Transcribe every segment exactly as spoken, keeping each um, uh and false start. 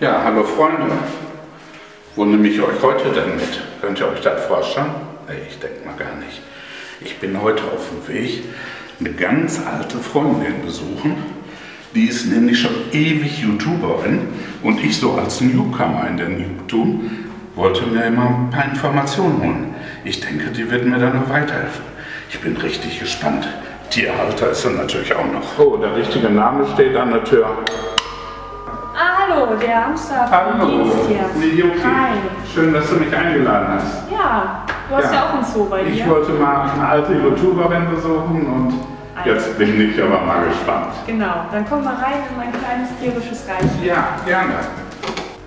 Ja, hallo Freunde, wo nehme ich euch heute denn mit? Könnt ihr euch das vorstellen? Nee, ich denke mal gar nicht. Ich bin heute auf dem Weg eine ganz alte Freundin besuchen, die ist nämlich schon ewig YouTuberin und ich so als Newcomer in den YouTube wollte mir immer ein paar Informationen holen. Ich denke, die wird mir dann noch weiterhelfen. Ich bin richtig gespannt. Die Alte ist dann natürlich auch noch. Oh, der richtige Name steht an der Tür. Hallo, der Hamster vom Dienst hier. Miyuki. Hi. Schön, dass du mich eingeladen hast. Ja, du hast ja, ja auch einen Zoo bei dir. Ich wollte mal eine alte YouTuberin besuchen und also, jetzt bin ich aber mal gespannt. Genau, dann komm mal rein in mein kleines tierisches Reich. Ja, gerne.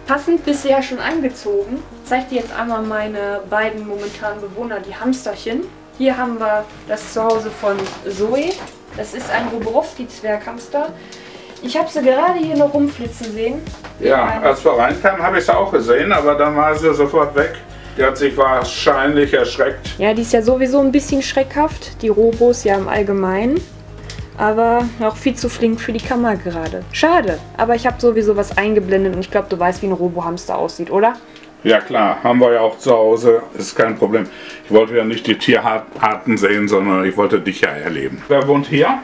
Passend bist du ja schon angezogen. Ich zeige dir jetzt einmal meine beiden momentanen Bewohner, die Hamsterchen. Hier haben wir das Zuhause von Zoe. Das ist ein Roborowski-Zwerghamster. Ich habe sie gerade hier noch rumflitzen sehen. Ja, als wir reinkamen, habe ich sie auch gesehen, aber dann war sie sofort weg. Die hat sich wahrscheinlich erschreckt. Ja, die ist ja sowieso ein bisschen schreckhaft, die Robos ja im Allgemeinen. Aber auch viel zu flink für die Kamera gerade. Schade, aber ich habe sowieso was eingeblendet und ich glaube, du weißt, wie ein Robohamster aussieht, oder? Ja klar, haben wir ja auch zu Hause, ist kein Problem. Ich wollte ja nicht die Tierarten sehen, sondern ich wollte dich ja erleben. Wer wohnt hier?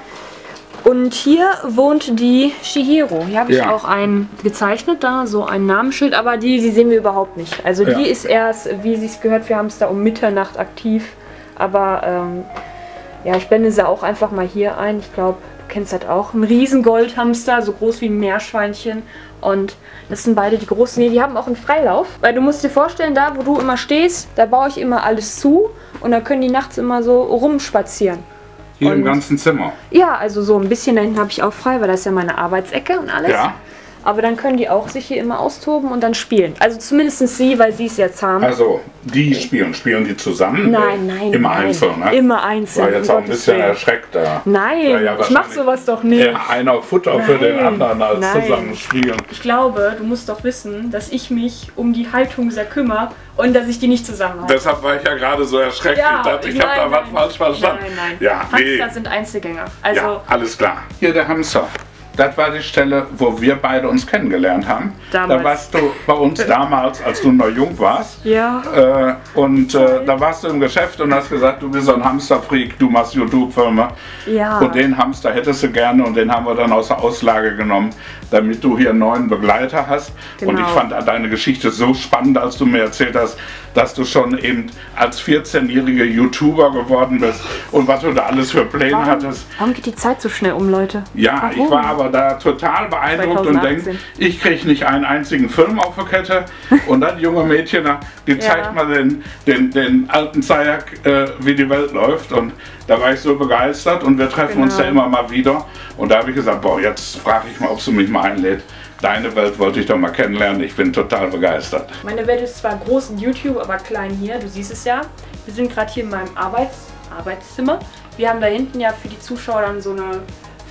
Und hier wohnt die Chihiro. Hier habe ich ja auch einen gezeichnet, da so ein Namensschild, aber die, die sehen wir überhaupt nicht. Also die ja ist erst, wie sie es gehört, wir haben es da um Mitternacht aktiv. Aber ähm, ja, ich blende sie auch einfach mal hier ein. Ich glaube, du kennst das auch. Ein Riesengoldhamster, so groß wie ein Meerschweinchen. Und das sind beide die großen. Nee, die haben auch einen Freilauf. Weil du musst dir vorstellen, da wo du immer stehst, da baue ich immer alles zu. Und da können die nachts immer so rumspazieren. Hier im ganzen Zimmer? Ja, also so ein bisschen da hinten habe ich auch frei, weil das ist ja meine Arbeitsecke und alles. Ja. Aber dann können die auch sich hier immer austoben und dann spielen. Also zumindest sie, weil sie ist ja zahm. Also die spielen, spielen die zusammen? Nein, nein, immer nein. Einzeln, ne? Immer einzeln. War jetzt auch ein bisschen erschreckt da. Nein, ja, ja, ich mach sowas doch nicht. Ja, einer Futter nein, für den anderen als nein. zusammen spielen. Ich glaube, du musst doch wissen, dass ich mich um die Haltung sehr kümmere und dass ich die nicht zusammenhalte. Deshalb war ich ja gerade so erschreckt. Ja, ich dachte, ich habe da was falsch verstanden. Nein, nein. Ja, Hamster nee. sind Einzelgänger. Also ja, alles klar. Hier der Hamster. Das war die Stelle, wo wir beide uns kennengelernt haben. Damals. Da warst du bei uns damals, als du noch jung warst. Ja. Äh, und äh, da warst du im Geschäft und hast gesagt, du bist so ein Hamsterfreak, du machst YouTube-Filme. Ja. Und den Hamster hättest du gerne und den haben wir dann aus der Auslage genommen, damit du hier einen neuen Begleiter hast. Genau. Und ich fand deine Geschichte so spannend, als du mir erzählt hast, dass du schon eben als vierzehnjährige YouTuber geworden bist und was du da alles für Pläne warum, hattest. Warum geht die Zeit so schnell um, Leute? Ja, warum? Ich war aber da total beeindruckt und denke, ich kriege nicht einen einzigen Film auf der Kette. Und dann junge Mädchen, die zeigt ja mal den, den, den alten Zajac, äh, wie die Welt läuft. Und da war ich so begeistert und wir treffen genau uns ja immer mal wieder. Und da habe ich gesagt, boah, jetzt frage ich mal, ob sie mich mal einlädt. Deine Welt wollte ich doch mal kennenlernen, ich bin total begeistert. Meine Welt ist zwar groß in YouTube, aber klein hier, du siehst es ja. Wir sind gerade hier in meinem Arbeits Arbeitszimmer. Wir haben da hinten ja für die Zuschauer dann so eine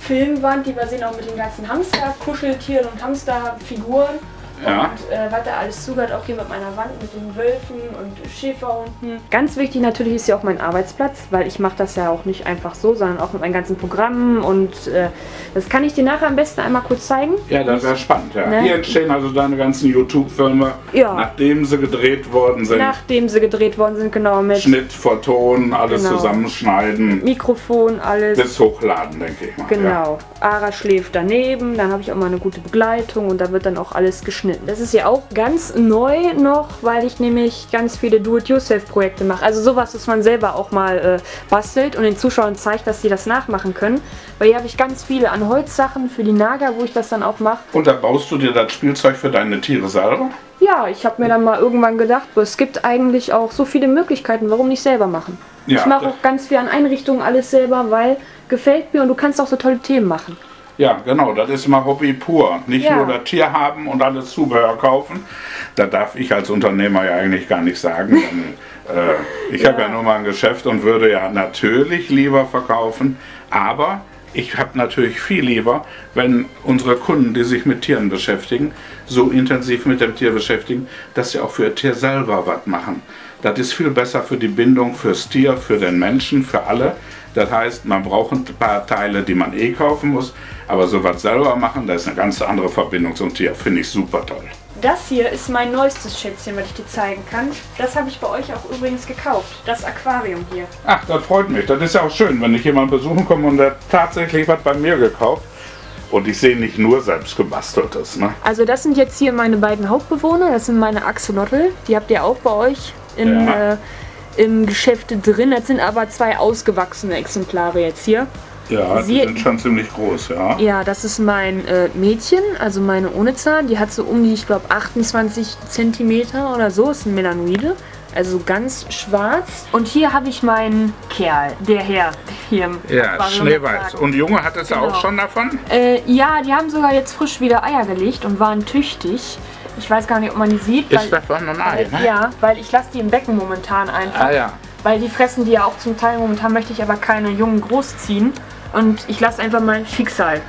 Filmwand, die wir sehen, auch mit den ganzen Hamster-Kuscheltieren und Hamsterfiguren. Ja. Und äh, was da alles zugehört, auch hier mit meiner Wand, mit den Wölfen und Schäferhunden. Ganz wichtig natürlich ist ja auch mein Arbeitsplatz, weil ich mache das ja auch nicht einfach so, sondern auch mit meinen ganzen Programmen und äh, das kann ich dir nachher am besten einmal kurz zeigen. Ja, das wäre spannend, ja. Ne? Hier entstehen also deine ganzen YouTube-Filme, ja, nachdem sie gedreht worden sind. Nachdem sie gedreht worden sind, genau, mit Schnitt, Vertonen, alles genau zusammenschneiden. Mikrofon, alles. Bis hochladen, denke ich mal. Genau. Ja. Ara schläft daneben, dann habe ich auch mal eine gute Begleitung und da wird dann auch alles geschnitten. Das ist ja auch ganz neu noch, weil ich nämlich ganz viele Do-it-yourself-Projekte mache. Also sowas, was man selber auch mal äh, bastelt und den Zuschauern zeigt, dass sie das nachmachen können. Weil hier habe ich ganz viele an Holzsachen für die Nager, wo ich das dann auch mache. Und da baust du dir das Spielzeug für deine Tiere selber? Ja, ich habe mir dann mal irgendwann gedacht, es gibt eigentlich auch so viele Möglichkeiten, warum nicht selber machen. Ja, ich mache auch ganz viel an Einrichtungen alles selber, weil gefällt mir und du kannst auch so tolle Themen machen. Ja, genau, das ist mal Hobby pur. Nicht ja nur das Tier haben und alles Zubehör kaufen. Da darf ich als Unternehmer ja eigentlich gar nicht sagen. Denn, äh, ich ja habe ja nur mal ein Geschäft und würde ja natürlich lieber verkaufen. Aber ich habe natürlich viel lieber, wenn unsere Kunden, die sich mit Tieren beschäftigen, so intensiv mit dem Tier beschäftigen, dass sie auch für ihr Tier selber was machen. Das ist viel besser für die Bindung, fürs Tier, für den Menschen, für alle, Das heißt, man braucht ein paar Teile, die man eh kaufen muss, aber sowas selber machen, da ist eine ganz andere Verbindung zum Tier. Finde ich super toll. Das hier ist mein neuestes Schätzchen, was ich dir zeigen kann. Das habe ich bei euch auch übrigens gekauft. Das Aquarium hier. Ach, das freut mich. Das ist ja auch schön, wenn ich jemanden besuchen komme und der tatsächlich was bei mir gekauft. Und ich sehe nicht nur selbst gebasteltes. Ne? Also das sind jetzt hier meine beiden Hauptbewohner. Das sind meine Axolotl. Die habt ihr auch bei euch in, ja. äh, im Geschäft drin. Das sind aber zwei ausgewachsene Exemplare jetzt hier. Ja, Sie, die sind schon ziemlich groß, ja. Ja, das ist mein äh, Mädchen, also meine ohne Zahn. Die hat so um die, ich glaube, achtundzwanzig Zentimeter oder so. Ist ein Melanoide, also ganz schwarz. Und hier habe ich meinen Kerl, der Herr hier. Ja, Schneeweiß. Und Junge hattest du auch schon davon? Äh, ja, die haben sogar jetzt frisch wieder Eier gelegt und waren tüchtig. Ich weiß gar nicht, ob man die sieht. Ist weil, davon ein Ei, weil, ne? Ja, weil ich lasse die im Becken momentan einfach. Ah ja. Weil die fressen die ja auch zum Teil. Momentan möchte ich aber keine Jungen großziehen. Und ich lasse einfach mein Schicksal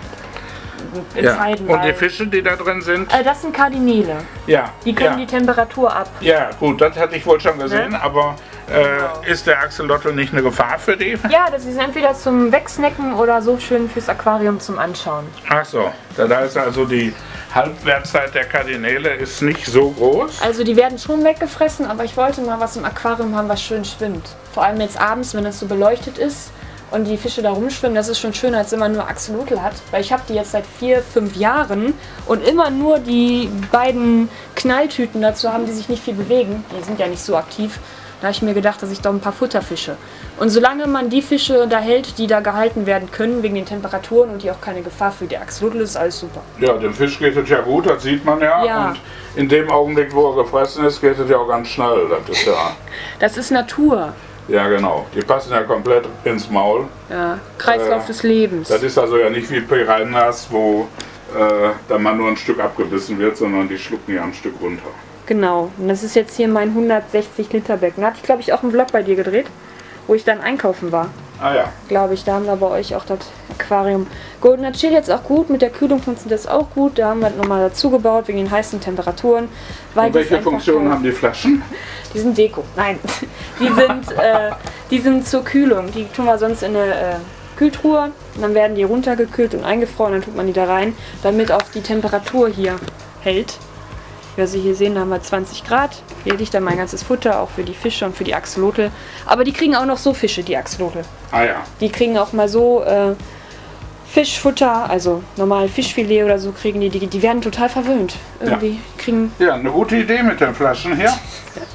entscheiden. Ja. Und die Fische, die da drin sind? Äh, das sind Kardinäle. Ja. Die können ja die Temperatur ab. Ja, gut, das hatte ich wohl schon gesehen. Ne? Aber äh, genau. Ist der Axolotl nicht eine Gefahr für die? Ja, das ist entweder zum Wegsnacken oder so schön fürs Aquarium zum Anschauen. Ach so, da ist also die Halbwertszeit der Kardinäle ist nicht so groß. Also die werden schon weggefressen, aber ich wollte mal was im Aquarium haben, was schön schwimmt. Vor allem jetzt abends, wenn das so beleuchtet ist und die Fische da rumschwimmen, das ist schon schöner, als wenn man nur Axolotl hat. Weil ich habe die jetzt seit vier, fünf Jahren und immer nur die beiden Knalltüten dazu haben, die sich nicht viel bewegen. Die sind ja nicht so aktiv. Da habe ich mir gedacht, dass ich doch ein paar Futterfische. Und solange man die Fische da hält, die da gehalten werden können, wegen den Temperaturen und die auch keine Gefahr für die Axolotl, ist alles super. Ja, dem Fisch geht es ja gut, das sieht man ja. ja. Und in dem Augenblick, wo er gefressen ist, geht es ja auch ganz schnell. Das ist, ja das ist Natur. Ja, genau. Die passen ja komplett ins Maul. Ja, Kreislauf äh, des Lebens. Das ist also ja nicht wie Piranhas, wo äh, dann mal nur ein Stück abgebissen wird, sondern die schlucken ja ein Stück runter. Genau, und das ist jetzt hier mein hundertsechzig Liter Becken. Da hatte ich, glaube ich, auch einen Vlog bei dir gedreht, wo ich dann einkaufen war. Ah ja. Glaube ich, da haben wir bei euch auch das Aquarium. Gut, und das steht jetzt auch gut, mit der Kühlung funktioniert das auch gut. Da haben wir das nochmal dazu gebaut, wegen den heißen Temperaturen. Weil und welche Funktionen haben die Flaschen? Die sind Deko, nein. Die sind, äh, die sind zur Kühlung, die tun wir sonst in eine äh, Kühltruhe. Und dann werden die runtergekühlt und eingefroren, dann tut man die da rein, damit auch die Temperatur hier hält. Wie Sie hier sehen, da haben wir zwanzig Grad. Hier hätte ich dann mein ganzes Futter, auch für die Fische und für die Axolotl. Aber die kriegen auch noch so Fische, die Axolotl. Ah ja. Die kriegen auch mal so äh, Fischfutter, also normal Fischfilet oder so kriegen die. Die, die werden total verwöhnt. Irgendwie ja. Kriegen ja, eine gute Idee mit den Flaschen hier.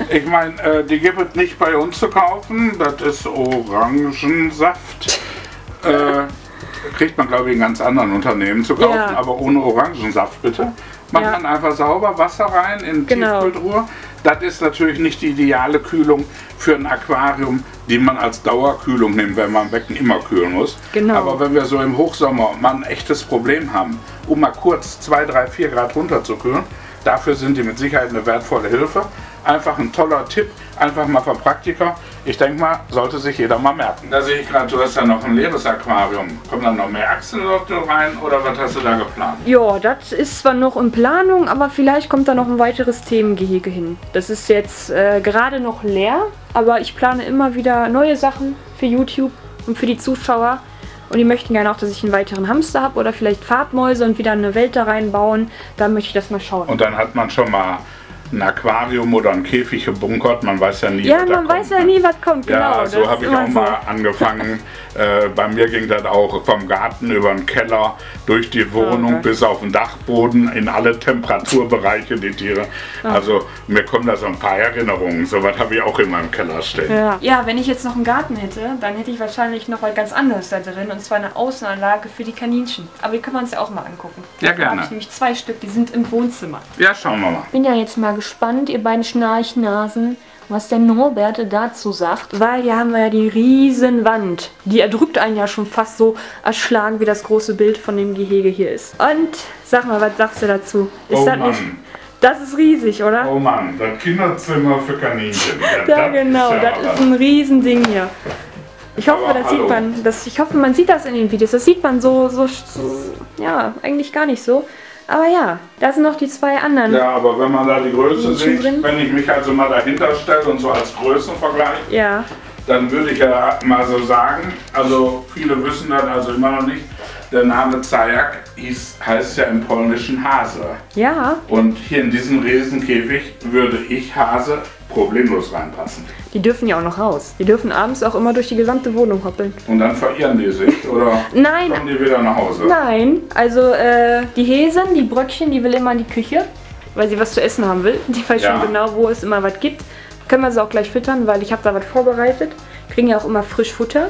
Ich meine, äh, die gibt es nicht bei uns zu kaufen. Das ist Orangensaft. äh, kriegt man, glaube ich, in ganz anderen Unternehmen zu kaufen, ja. Aber ohne Orangensaft bitte. Macht ja. man einfach sauber Wasser rein in die Tiefkühltruhe. Das ist natürlich nicht die ideale Kühlung für ein Aquarium, die man als Dauerkühlung nimmt, wenn man Becken immer kühlen muss. Genau. Aber wenn wir so im Hochsommer mal ein echtes Problem haben, um mal kurz zwei, drei, vier Grad runter zu kühlen, dafür sind die mit Sicherheit eine wertvolle Hilfe. Einfach ein toller Tipp, einfach mal vom Praktiker. Ich denke mal, sollte sich jeder mal merken. Da sehe ich gerade, du hast ja noch ein leeres Aquarium. Kommen dann noch mehr Axolotl rein oder was hast du da geplant? Ja, das ist zwar noch in Planung, aber vielleicht kommt da noch ein weiteres Themengehege hin. Das ist jetzt äh, gerade noch leer, aber ich plane immer wieder neue Sachen für YouTube und für die Zuschauer. Und die möchten gerne auch, dass ich einen weiteren Hamster habe oder vielleicht Farbmäuse und wieder eine Welt da reinbauen. Da möchte ich das mal schauen. Und dann hat man schon mal ein Aquarium oder ein Käfig gebunkert. Man weiß ja nie, ja, was kommt. Ja, man weiß ja nie, was kommt. Genau, ja, so habe ich auch so. mal angefangen. äh, bei mir ging das auch vom Garten über den Keller, durch die Wohnung, okay. bis auf den Dachboden, in alle Temperaturbereiche, die Tiere. Ja. Also mir kommen da so ein paar Erinnerungen. So was habe ich auch in meinem Keller stehen. Ja. ja, wenn ich jetzt noch einen Garten hätte, dann hätte ich wahrscheinlich noch was ganz anderes da drin. Und zwar eine Außenanlage für die Kaninchen. Aber die können wir uns ja auch mal angucken. Ja, gerne. Da habe ich nämlich zwei Stück, die sind im Wohnzimmer. Ja, schauen wir mal. Ich bin ja jetzt mal gespannt, ihr beiden Schnarchnasen, was der Norbert dazu sagt. Weil hier haben wir ja die riesen Wand. Die erdrückt einen ja schon fast so erschlagen, wie das große Bild von dem Gehege hier ist. Und sag mal, was sagst du dazu? Ist oh das Mann. Nicht... Das ist riesig, oder? Oh Mann, das Kinderzimmer für Kaninchen. Ja, ja das genau, ist ja das ist ein Riesending hier. Ich hoffe, das sieht man, das, ich hoffe, man sieht das in den Videos. Das sieht man so, so, so ja, eigentlich gar nicht so. Aber ja, da sind noch die zwei anderen. Ja, aber wenn man da die Größe sieht, wenn ich mich also mal dahinter stelle und so als Größenvergleich, ja. dann würde ich ja mal so sagen, also viele wissen das also immer noch nicht, der Name Zajak hieß, heißt ja im Polnischen Hase. Ja. Und hier in diesem Riesenkäfig würde ich Hase problemlos reinpassen. Die dürfen ja auch noch raus. Die dürfen abends auch immer durch die gesamte Wohnung hoppeln. Und dann verirren die sich, oder? Nein. Kommen die wieder nach Hause? Nein. Also äh, die Häsin, die Bröckchen, die will immer in die Küche, weil sie was zu essen haben will. Die weiß ja schon genau, wo es immer was gibt. Können wir sie auch gleich füttern, weil ich habe da was vorbereitet. Kriegen ja auch immer frisch Futter.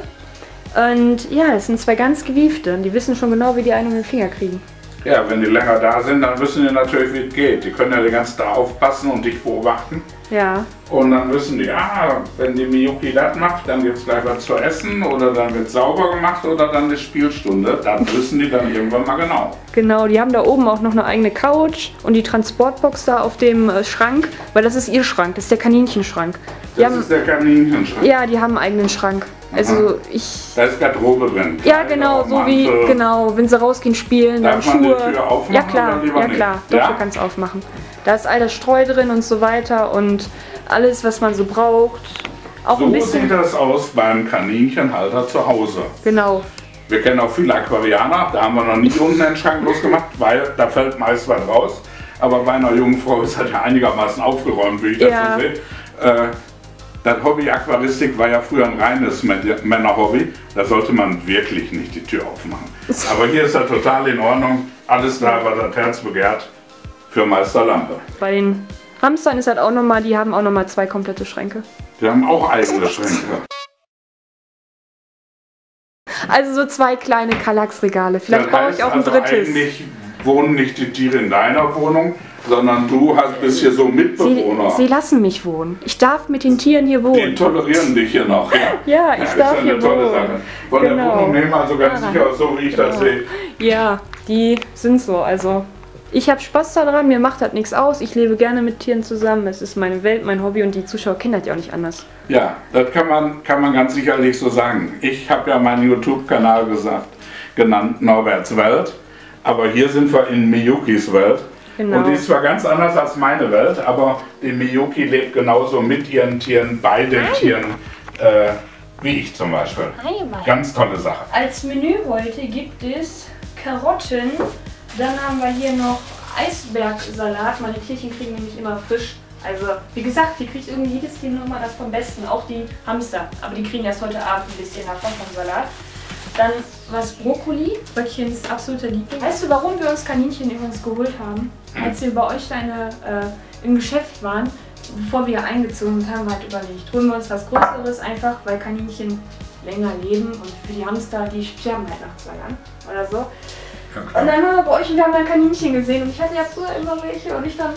Und ja, das sind zwei ganz gewiefte. Die wissen schon genau, wie die einen um den Finger kriegen. Ja, wenn die länger da sind, dann wissen die natürlich, wie es geht. Die können ja den ganzen Tag aufpassen und dich beobachten. Ja. Und dann wissen die, ah, wenn die Miyuki das macht, dann gibt es gleich was zu essen oder dann wird sauber gemacht oder dann ist Spielstunde. Dann wissen die dann irgendwann mal genau. Genau, die haben da oben auch noch eine eigene Couch und die Transportbox da auf dem Schrank, weil das ist ihr Schrank, das ist der Kaninchenschrank. Die das haben, ist der Kaninchenschrank? Ja, die haben einen eigenen Schrank. Also ich... Da ist Garderobe drin. Ja, genau, so wie, genau, wenn sie rausgehen, spielen, dann Schuhe. Darf man die Tür aufmachen? Ja klar, ja klar, doch, du kannst aufmachen. Da ist all das Streu drin und so weiter und alles, was man so braucht. Auch so ein bisschen sieht das aus beim Kaninchenhalter zu Hause. Genau. Wir kennen auch viele Aquarianer, da haben wir noch nie unten einen Schrank losgemacht, weil da fällt meist was raus. Aber bei einer jungen Frau ist das ja einigermaßen aufgeräumt, wie ich das so sehe. Äh, Das Hobby Aquaristik war ja früher ein reines Männerhobby. Da sollte man wirklich nicht die Tür aufmachen. Aber hier ist er total in Ordnung. Alles da, was das Herz begehrt für Meister Lampe. Bei den Hamstern ist halt auch nochmal, die haben auch nochmal zwei komplette Schränke. Die haben auch eigene Schränke. Also so zwei kleine Kallax-Regale. Vielleicht baue ich auch ein drittes. Eigentlich wohnen nicht die Tiere in deiner Wohnung, sondern du hast, bist hier so Mitbewohner. Sie, sie lassen mich wohnen. Ich darf mit den Tieren hier wohnen. Die tolerieren dich hier noch. Ja, ich ja, darf hier wohnen. Von genau. der Wohnung nehmen also ganz ja. sicher aus, so wie ich genau. das sehe. Ja, die sind so. Also ich habe Spaß daran, mir macht das nichts aus. Ich lebe gerne mit Tieren zusammen. Es ist meine Welt, mein Hobby und die Zuschauer kennen das ja auch nicht anders. Ja, das kann man, kann man ganz sicherlich so sagen. Ich habe ja meinen YouTube-Kanal gesagt, genannt Norberts Welt. Aber hier sind wir in Miyukis Welt. Genau. Und die ist zwar ganz anders als meine Welt, aber die Miyuki lebt genauso mit ihren Tieren, bei den Hi. Tieren, äh, wie ich zum Beispiel. Hi, ganz tolle Sache. Als Menü heute gibt es Karotten, dann haben wir hier noch Eisbergsalat. Meine Tierchen kriegen nämlich immer frisch. Also wie gesagt, hier kriegt irgendwie jedes Tier nur mal das vom Besten, auch die Hamster. Aber die kriegen erst heute Abend ein bisschen davon vom Salat. Dann was Brokkoli, Bröckchens absoluter Liebling. Weißt du, warum wir uns Kaninchen übrigens geholt haben? Als wir bei euch deine, äh, im Geschäft waren, bevor wir eingezogen haben, haben wir halt überlegt, holen wir uns was Größeres einfach, weil Kaninchen länger leben und für die Hamster, die sterben halt nach zwei Jahren oder so. Okay. Und dann waren wir bei euch und wir haben dann Kaninchen gesehen und ich hatte ja früher immer welche und ich dann,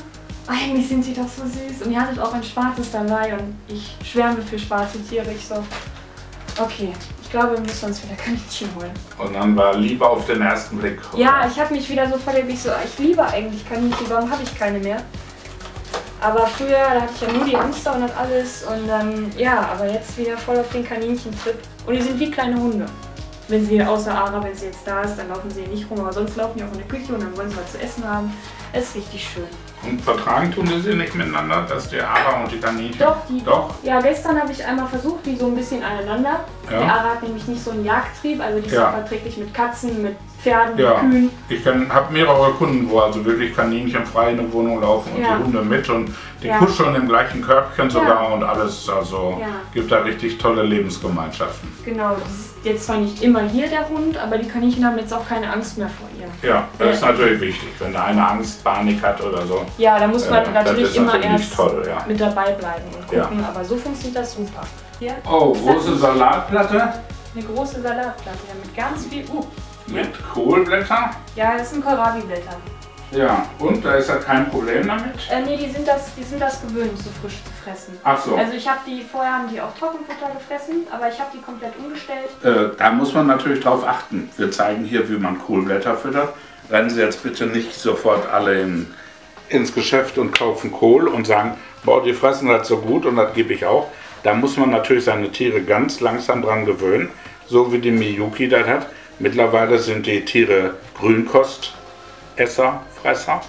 eigentlich sind sie doch so süß und ihr hattet auch ein schwarzes dabei und ich schwärme für schwarze Tiere, ich so, okay. Ich glaube, wir müssen uns wieder Kaninchen holen. Und dann war Liebe auf den ersten Blick. Oder? Ja, ich habe mich wieder so verliebt. Ich so, ich liebe eigentlich Kaninchen, warum habe ich keine mehr? Aber früher da hatte ich ja nur die Hamster und das alles. Und dann, ja, aber jetzt wieder voll auf den Kaninchen-Trip. Und die sind wie kleine Hunde. Wenn sie, außer Ara, wenn sie jetzt da ist, dann laufen sie nicht rum. Aber sonst laufen die auch in der Küche und dann wollen sie was zu essen haben. Es ist richtig schön. Und vertragen tun sie nicht miteinander, dass der Ara und die Kaninchen... Doch, die, Doch. Ja, gestern habe ich einmal versucht, die so ein bisschen aneinander. Ja. Der Ara hat nämlich nicht so einen Jagdtrieb, also die ja. ist verträglich mit Katzen, mit Pferden, ja. mit Kühen. Ich habe mehrere Kunden, wo also wirklich Kaninchen frei in der Wohnung laufen und ja. die Hunde mit und die ja. kuscheln im gleichen Körbchen sogar ja. und alles. Also ja. gibt da richtig tolle Lebensgemeinschaften. Genau, das ist jetzt zwar nicht immer hier der Hund, aber die Kaninchen haben jetzt auch keine Angst mehr vor ihr. Ja, das ja. ist natürlich wichtig, wenn da eine Angst, Panik hat oder so. Ja, da muss man äh, natürlich immer natürlich erst toll, ja. mit dabei bleiben und gucken, ja. aber so funktioniert das super. Hier. Oh, große Salatplatte. Eine große Salatplatte, ja, mit ganz viel... Uh. Mit Kohlblätter? Ja, das sind Kohlrabi-Blätter. Ja, und da ist ja kein Problem damit? Äh, nee, die sind, das, die sind das gewöhnt, so frisch zu fressen. Ach so. Also ich habe die, vorher haben die auch Trockenfutter gefressen, aber ich habe die komplett umgestellt. Äh, da muss man natürlich drauf achten. Wir zeigen hier, wie man Kohlblätter füttert. Rennen Sie jetzt bitte nicht sofort alle in... ins Geschäft und kaufen Kohl und sagen, boah, die fressen das so gut und das gebe ich auch. Da muss man natürlich seine Tiere ganz langsam dran gewöhnen, so wie die Miyuki das hat. Mittlerweile sind die Tiere Grünkostesser, Fresser,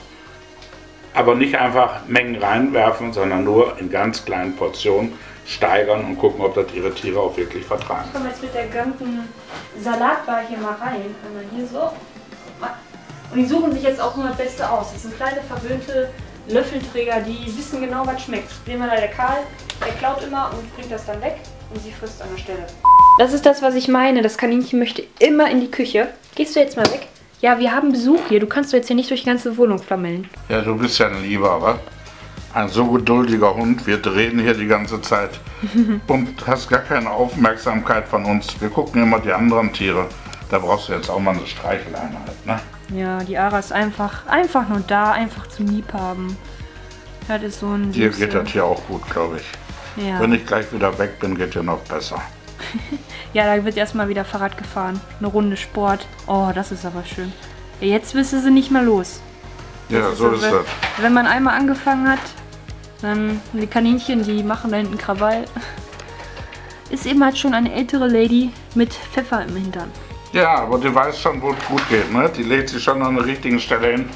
aber nicht einfach Mengen reinwerfen, sondern nur in ganz kleinen Portionen steigern und gucken, ob das ihre Tiere auch wirklich vertragen. Ich komme jetzt mit der ganzen Salatbar hier mal rein. Hier so. Und die suchen sich jetzt auch nur das Beste aus. Das sind kleine, verwöhnte Löffelträger, die wissen genau, was schmeckt. Nehmen wir da der Karl, der klaut immer und bringt das dann weg und sie frisst an der Stelle. Das ist das, was ich meine. Das Kaninchen möchte immer in die Küche. Gehst du jetzt mal weg? Ja, wir haben Besuch hier. Du kannst doch jetzt hier nicht durch die ganze Wohnung flammeln. Ja, du bist ja ein Lieber, wa? Ein so geduldiger Hund. Wir reden hier die ganze Zeit. Und hast gar keine Aufmerksamkeit von uns. Wir gucken immer die anderen Tiere. Da brauchst du jetzt auch mal eine Streicheleinheit, ne? Ja, die Ara ist einfach, einfach nur da, einfach zum Liebhaben. Das ist so ein Hier geht das hier auch gut, glaube ich. Ja. Wenn ich gleich wieder weg bin, geht hier noch besser. Ja, da wird erstmal wieder Fahrrad gefahren. Eine Runde Sport. Oh, das ist aber schön. Ja, jetzt wirst du sie nicht mehr los. Das ja, ist so aber, ist das. Wenn man einmal angefangen hat, dann die Kaninchen, die machen da hinten Krawall. Ist eben halt schon eine ältere Lady mit Pfeffer im Hintern. Ja, aber die weiß schon, wo es gut geht, ne? Die legt sich schon an der richtigen Stelle hin,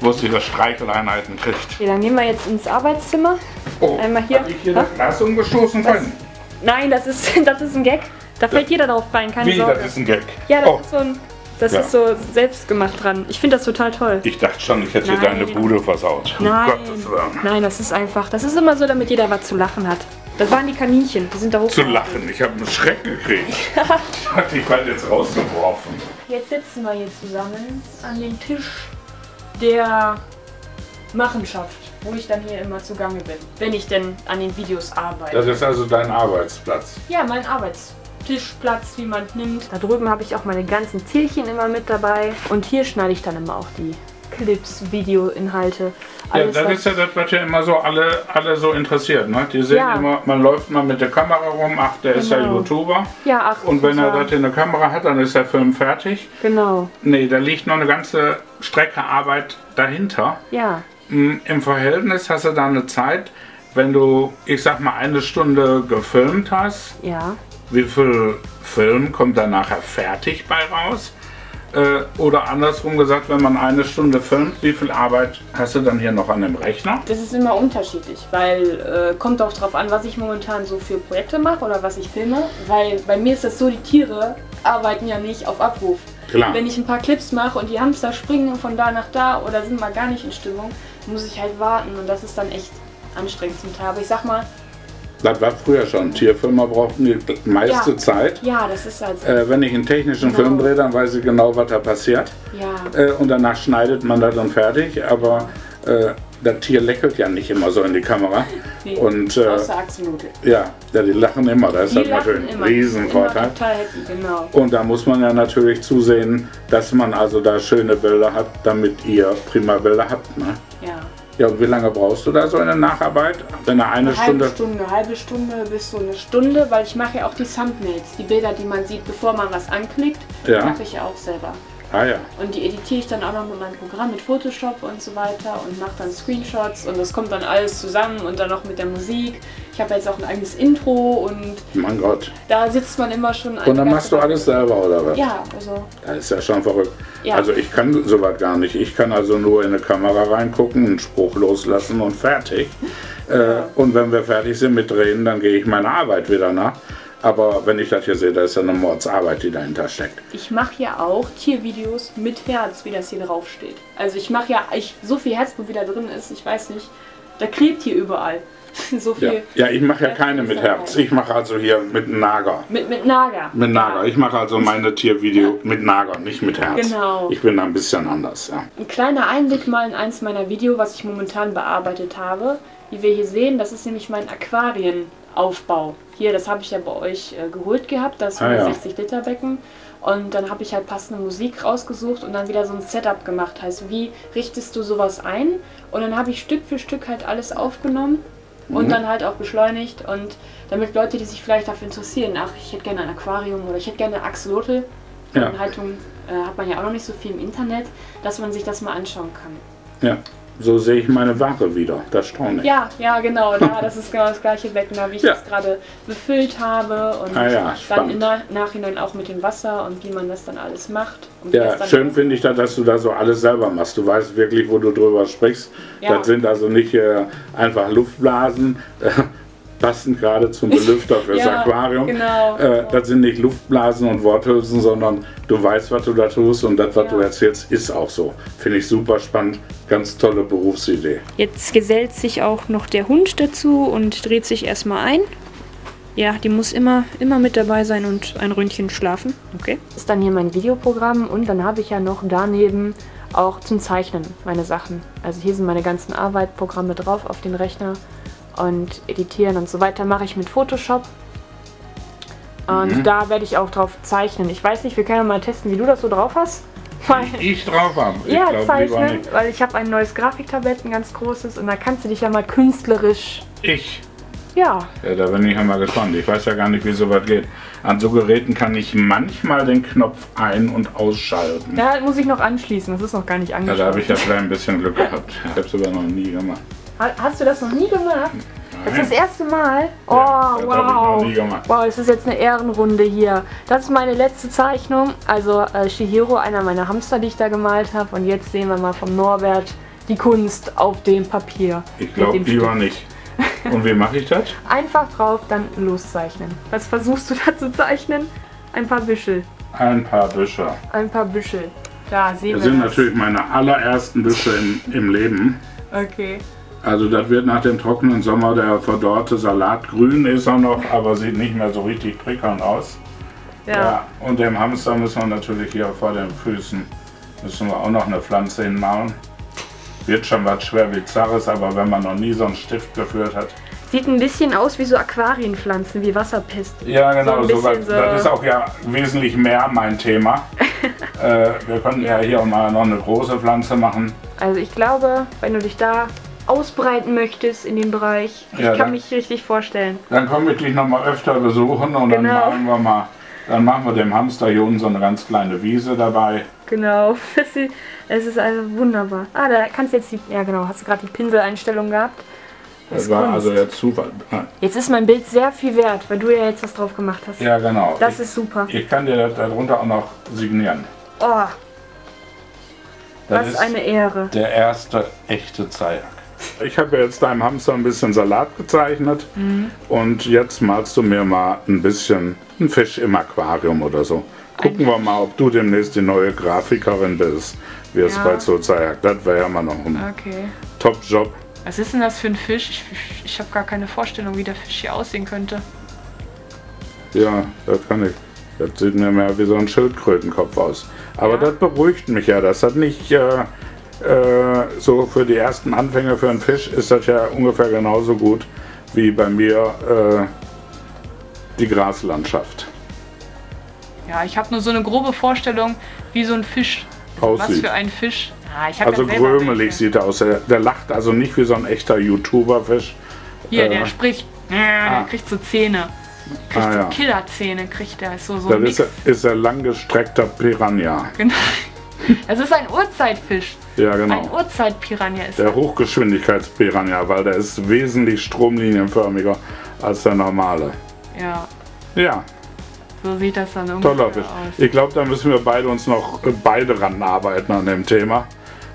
wo sie ihre Streicheleinheiten kriegt. Okay, dann gehen wir jetzt ins Arbeitszimmer. Oh, einmal hier. Hab ich hier das Glas umgestoßen können? Nein, das ist, das ist ein Gag. Da fällt jeder drauf rein, keine Wie, Sorge. Das ist ein Gag? Ja, das, oh. ist, so ein, das ja. ist so selbstgemacht dran. Ich finde das total toll. Ich dachte schon, ich hätte Nein. hier deine Bude versaut. Nein. Um Gottes Willen. Nein, das ist einfach, das ist immer so, damit jeder was zu lachen hat. Das waren die Kaninchen, die sind da hoch. Zu lachen, ich habe einen Schreck gekriegt. Ich habe die halt jetzt rausgeworfen. Jetzt sitzen wir hier zusammen an dem Tisch der Machenschaft, wo ich dann hier immer zugange bin, wenn ich denn an den Videos arbeite. Das ist also dein Arbeitsplatz? Ja, mein Arbeitsplatz. Tischplatz, wie man nimmt. Da drüben habe ich auch meine ganzen Tierchen immer mit dabei. Und hier schneide ich dann immer auch die Clips, Videoinhalte. Ja, das ist ja das, was ja immer so alle, alle so interessiert. Ne? Die sehen ja. immer, man läuft mal mit der Kamera rum, ach, der genau. ist ja YouTuber. Ja, ach. Und wenn er das in der Kamera hat, dann ist der Film fertig. Genau. Nee, da liegt noch eine ganze Strecke Arbeit dahinter. Ja. Im Verhältnis hast du da eine Zeit, wenn du, ich sag mal, eine Stunde gefilmt hast. Ja. Wie viel Film kommt dann nachher fertig bei raus? Äh, oder andersrum gesagt, wenn man eine Stunde filmt, wie viel Arbeit hast du dann hier noch an dem Rechner? Das ist immer unterschiedlich, weil äh, kommt auch drauf an, was ich momentan so für Projekte mache oder was ich filme. Weil bei mir ist das so, die Tiere arbeiten ja nicht auf Abruf. Klar. Wenn ich ein paar Clips mache und die Hamster springen von da nach da oder sind mal gar nicht in Stimmung, muss ich halt warten und das ist dann echt anstrengend zum Teil. Aber ich sag mal, das war früher schon. Tierfilmer brauchten die meiste ja. Zeit. Ja, das ist halt so. Äh, wenn ich einen technischen genau. Film drehe, dann weiß ich genau, was da passiert. Ja. Äh, und danach schneidet man das dann fertig. Aber äh, das Tier lächelt ja nicht immer so in die Kamera. Nee, und, äh, außer Axolotl. Ja, ja, die lachen immer. Das die ist halt natürlich ein Riesenvorteil. Genau. Und da muss man ja natürlich zusehen, dass man also da schöne Bilder hat, damit ihr prima Bilder habt. Ne? Ja. Ja, und wie lange brauchst du da so in der Nacharbeit? Wenn eine, eine Stunde? Halbe Stunde, halbe Stunde bis so eine Stunde, weil ich mache ja auch die Thumbnails, die Bilder, die man sieht, bevor man was anklickt, ja. mache ich ja auch selber. Ah ja. Und die editiere ich dann auch noch mit meinem Programm, mit Photoshop und so weiter und mache dann Screenshots und das kommt dann alles zusammen und dann noch mit der Musik. Ich habe jetzt auch ein eigenes Intro und... Mein Gott. Da sitzt man immer schon... Und dann machst du alles selber, oder was? Ja, also... Das ist ja schon verrückt. Ja. Also ich kann sowas gar nicht. Ich kann also nur in eine Kamera reingucken, einen Spruch loslassen und fertig. Ja. Äh, und wenn wir fertig sind mit Drehen, dann gehe ich meiner Arbeit wieder nach. Aber wenn ich das hier sehe, da ist ja eine Mordsarbeit, die dahinter steckt. Ich mache ja auch Tiervideos mit Herz, wie das hier drauf steht. Also ich mache ja, ich, so viel Herzblut, wie da drin ist, ich weiß nicht, da klebt hier überall so viel. Ja, ja, ich mache ja keine mit Herz, ich mache also hier mit Nager. Mit, mit Nager? Mit Nager, ja. Ich mache also meine Tiervideo ja. mit Nager, nicht mit Herz. Genau. Ich bin da ein bisschen anders, ja. Ein kleiner Einblick mal in eins meiner Videos, was ich momentan bearbeitet habe. Wie wir hier sehen, das ist nämlich mein Aquarienaufbau. Hier, das habe ich ja bei euch äh, geholt gehabt, das hundertsechzig Liter Becken. Und dann habe ich halt passende Musik rausgesucht und dann wieder so ein Setup gemacht. Heißt, wie richtest du sowas ein? Und dann habe ich Stück für Stück halt alles aufgenommen und mhm. dann halt auch beschleunigt. Und damit Leute, die sich vielleicht dafür interessieren, ach, ich hätte gerne ein Aquarium oder ich hätte gerne eine Axolotl. Ja. Haltung äh, hat man ja auch noch nicht so viel im Internet, dass man sich das mal anschauen kann. Ja. So sehe ich meine Ware wieder, das staune ich. Ja, ja, genau, da, das ist genau das gleiche Becken, wie ich ja. das gerade befüllt habe und ah, ja, dann im Na Nachhinein auch mit dem Wasser und wie man das dann alles macht. Und ja, schön finde ich da, dass du da so alles selber machst. Du weißt wirklich, wo du drüber sprichst. Ja. Das sind also nicht äh, einfach Luftblasen. passend gerade zum Belüfter fürs ja, Aquarium. Genau, äh, genau. Das sind nicht Luftblasen und Worthülsen, sondern du weißt, was du da tust und das, was ja. du erzählst, ist auch so. Finde ich super spannend. Ganz tolle Berufsidee. Jetzt gesellt sich auch noch der Hund dazu und dreht sich erstmal ein. Ja, die muss immer, immer mit dabei sein und ein Ründchen schlafen. Okay. Das ist dann hier mein Videoprogramm und dann habe ich ja noch daneben auch zum Zeichnen meine Sachen. Also hier sind meine ganzen Arbeitsprogramme drauf auf den Rechner und editieren und so weiter mache ich mit Photoshop. Und mhm. da werde ich auch drauf zeichnen. Ich weiß nicht, wir können ja mal testen, wie du das so drauf hast. Weil ich drauf habe. Ich ja, glaub, zeichnen, weil ich habe ein neues Grafiktablett, ein ganz großes und da kannst du dich ja mal künstlerisch... Ich? Ja. Ja, da bin ich ja mal gespannt. Ich weiß ja gar nicht, wie so was geht. An so Geräten kann ich manchmal den Knopf ein- und ausschalten. Ja, das muss ich noch anschließen. Das ist noch gar nicht angeschlossen. Ja, da habe ich ja vielleicht ein bisschen Glück gehabt. Ich habe es aber noch nie gemacht. Hast du das noch nie gemacht? Nein. Das ist das erste Mal? Oh, ja, das wow. Habe ich noch nie gemacht. Wow, es ist jetzt eine Ehrenrunde hier. Das ist meine letzte Zeichnung. Also äh, Chihiro, einer meiner Hamster, die ich da gemalt habe. Und jetzt sehen wir mal vom Norbert die Kunst auf dem Papier. Ich glaube, lieber nicht. Und wie mache ich das? Einfach drauf, dann loszeichnen. Was versuchst du da zu zeichnen? Ein paar Büschel. Ein paar Büsche. Ein paar Büschel. Da sehen das wir sind das. Natürlich meine allerersten Büsche im, im Leben. Okay. Also das wird nach dem trockenen Sommer der verdorrte Salat. Grün ist er noch, aber sieht nicht mehr so richtig prickelnd aus. Ja. ja. Und dem Hamster müssen wir natürlich hier vor den Füßen müssen wir auch noch eine Pflanze hinmalen. Wird schon was schwer Bizarres, aber wenn man noch nie so einen Stift geführt hat. Sieht ein bisschen aus wie so Aquarienpflanzen, wie Wasserpest. Ja, genau. So so was, so das ist auch ja wesentlich mehr mein Thema. äh, wir könnten ja hier auch mal noch eine große Pflanze machen. Also ich glaube, wenn du dich da ausbreiten möchtest in dem Bereich, ja, ich kann dann, mich richtig vorstellen. Dann komme ich dich nochmal öfter besuchen und genau. dann machen wir mal. Dann machen wir dem Hamster hier unten so eine ganz kleine Wiese dabei. Genau, es ist also wunderbar. Ah, da kannst du jetzt die, ja genau, hast du gerade die Pinseleinstellung gehabt. Das, das war Kunst. Also der Zufall. Jetzt ist mein Bild sehr viel wert, weil du ja jetzt was drauf gemacht hast. Ja genau. Das ich, ist super. Ich kann dir darunter auch noch signieren. Oh, das was ist eine Ehre. Der erste echte Zeiger. Ich habe jetzt deinem Hamster ein bisschen Salat gezeichnet mhm. und jetzt malst du mir mal ein bisschen einen Fisch im Aquarium oder so. Gucken wir mal, ob du demnächst die neue Grafikerin bist, wie es ja. bei Zozayak. Das wäre ja mal noch ein okay. Top-Job. Was ist denn das für ein Fisch? Ich, ich habe gar keine Vorstellung, wie der Fisch hier aussehen könnte. Ja, das kann ich. Das sieht mir mehr wie so ein Schildkrötenkopf aus. Aber ja. das beruhigt mich ja. Das hat nicht äh, äh, so für die ersten Anfänger für einen Fisch ist das ja ungefähr genauso gut wie bei mir äh, die Graslandschaft. Ja, ich habe nur so eine grobe Vorstellung, wie so ein Fisch aussieht. Was für ein Fisch. Ah, ich also grömelig sieht er aus. Der, der lacht also nicht wie so ein echter YouTuber-Fisch. Hier, äh, der spricht. Ja, ah. Der kriegt so Zähne. Kriegt ah, so ja. Killerzähne, kriegt der. Ist so, so das ist, ist der langgestreckter Piranha. Genau. Das ist ein Urzeitfisch. Ja, genau. Ein Urzeitpiranha ist der. Der Hochgeschwindigkeitspiranha, weil der ist wesentlich stromlinienförmiger als der normale. Ja. Ja. So sieht das dann irgendwie aus. Ich glaube, da müssen wir beide uns noch äh, beide ranarbeiten an dem Thema.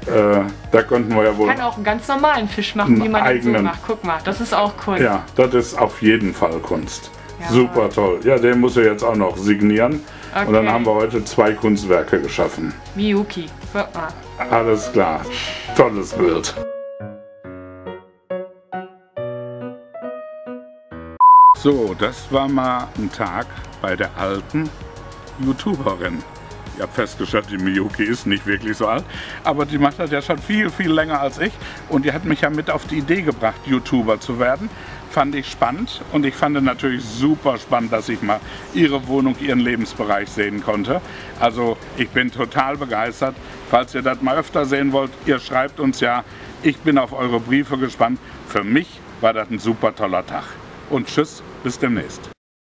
Äh, da könnten wir ja wohl. Man kann auch einen ganz normalen Fisch machen, wie man eigenen. So macht. Guck mal, das ist auch Kunst. Ja, das ist auf jeden Fall Kunst. Ja. Super toll. Ja, den muss ich jetzt auch noch signieren. Okay. Und dann haben wir heute zwei Kunstwerke geschaffen. Miyuki, guck mal. Alles klar. Tolles Bild. So, das war mal ein Tag bei der alten YouTuberin. Ich habe festgestellt, die Miyuki ist nicht wirklich so alt, aber die macht das ja schon viel, viel länger als ich. Und die hat mich ja mit auf die Idee gebracht, YouTuber zu werden. Fand ich spannend und ich fand es natürlich super spannend, dass ich mal ihre Wohnung, ihren Lebensbereich sehen konnte. Also ich bin total begeistert. Falls ihr das mal öfter sehen wollt, ihr schreibt uns ja. Ich bin auf eure Briefe gespannt. Für mich war das ein super toller Tag. Und tschüss, bis demnächst.